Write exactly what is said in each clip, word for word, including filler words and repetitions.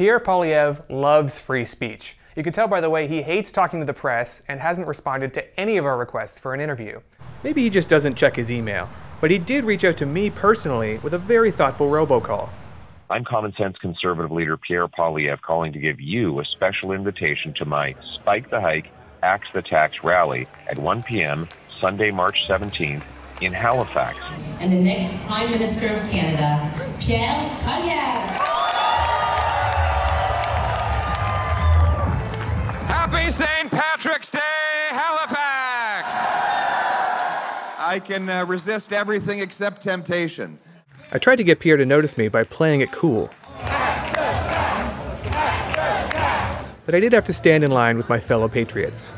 Pierre Poilievre loves free speech. You can tell by the way he hates talking to the press and hasn't responded to any of our requests for an interview. Maybe he just doesn't check his email, but he did reach out to me personally with a very thoughtful robocall. I'm Common Sense Conservative Leader Pierre Poilievre calling to give you a special invitation to my Spike the Hike, Axe the Tax rally at one p m Sunday, March seventeenth in Halifax. And the next Prime Minister of Canada, Pierre Poilievre. Happy Saint Patrick's Day, Halifax! I can uh, resist everything except temptation. I tried to get Pierre to notice me by playing it cool. But I did have to stand in line with my fellow patriots.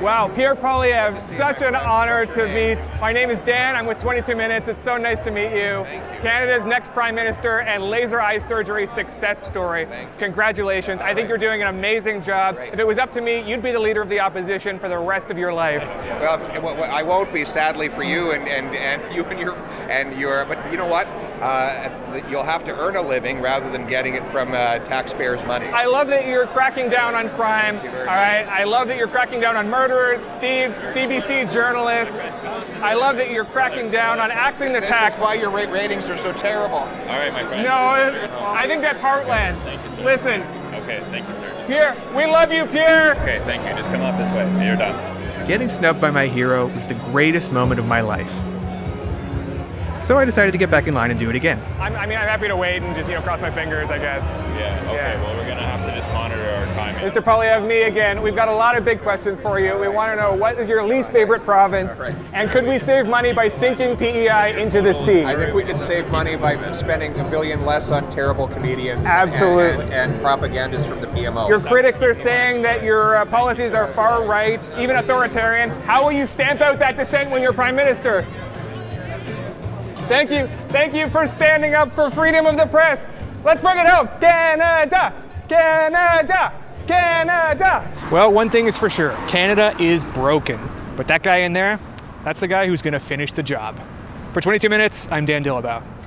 Wow, Pierre Poilievre, such an honor to meet. My name is Dan, I'm with twenty-two minutes. It's so nice to meet you. Canada's next Prime Minister and laser eye surgery success story. Congratulations, I think you're doing an amazing job. If it was up to me, you'd be the leader of the opposition for the rest of your life. Well, I won't be, sadly for you and, and, and you and your, and your, but you know what? Uh, you'll have to earn a living rather than getting it from uh, taxpayers' money. I love that you're cracking down on crime, all right? I love that you're cracking down on murderers, thieves, C B C journalists. I love that you're cracking down on axing the tax. This is why your ratings are so terrible. All right, my friend. No, I think that's heartland. Thank you, sir. Listen. Okay, thank you, sir. Pierre, we love you, Pierre. Okay, thank you. Just come up this way. You're done. Getting snubbed by my hero was the greatest moment of my life. So I decided to get back in line and do it again. I'm, I mean, I'm happy to wait and just, you know, cross my fingers, I guess. Yeah, okay, yeah. Well, we're going to have to just monitor our timing. Mister Poilievre, me again. We've got a lot of big questions for you. We want to know, what is your least favorite province? Right. And could we save money by sinking P E I into the sea? I think we could save money by spending a billion less on terrible comedians. Absolutely. And, and, and propagandists from the P M O. Your critics are saying that your uh, policies are far right, even authoritarian. How will you stamp out that dissent when you're Prime Minister? Thank you. Thank you for standing up for freedom of the press. Let's bring it home. Canada, Canada, Canada. Well, one thing is for sure. Canada is broken. But that guy in there, that's the guy who's going to finish the job. For twenty-two minutes, I'm Dan Dillabough.